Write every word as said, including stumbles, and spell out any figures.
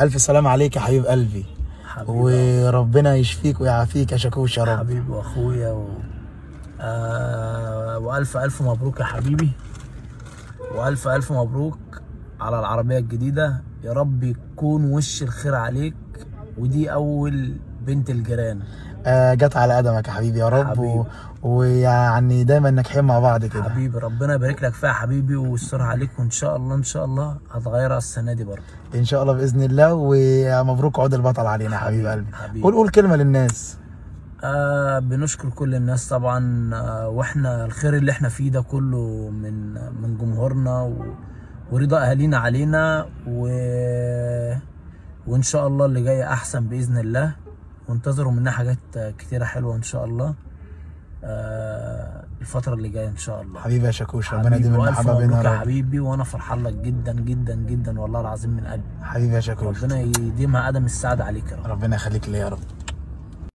الف سلام عليك يا حبيب قلبي حبيب، وربنا يشفيك ويعافيك يا شاكوش يا رب حبيبي واخويا و... آه... والف الف مبروك يا حبيبي، والف الف مبروك على العربيه الجديده، يا رب يكون وش الخير عليك، ودي اول بنت الجيران آه جت على قدمك يا حبيبي يا رب حبيبي. و... ويعني دايما ناجحين مع بعض كده حبيبي، ربنا يبارك لك فيها يا حبيبي ويسترها عليك، وان شاء الله ان شاء الله هتغيرها السنه دي برضه ان شاء الله باذن الله. ومبروك عود البطل علينا يا حبيب قلبي. قول قول كلمه للناس. آه بنشكر كل الناس طبعا، آه واحنا الخير اللي احنا فيه ده كله من من جمهورنا و... ورضا اهالينا علينا، و... وان شاء الله اللي جاي احسن باذن الله، وانتظروا منها حاجات كتيرة حلوة ان شاء الله آه الفترة اللي جاية ان شاء الله. حبيبي يا شاكوش ربنا يديم المحبة بينا يا حبيبي، وانا فرحان لك جدا جدا جدا والله العظيم من قلبي حبيبي يا شاكوش، ربنا يديمها قدم السعادة عليك يا رب، ربنا يخليك ليا يا رب.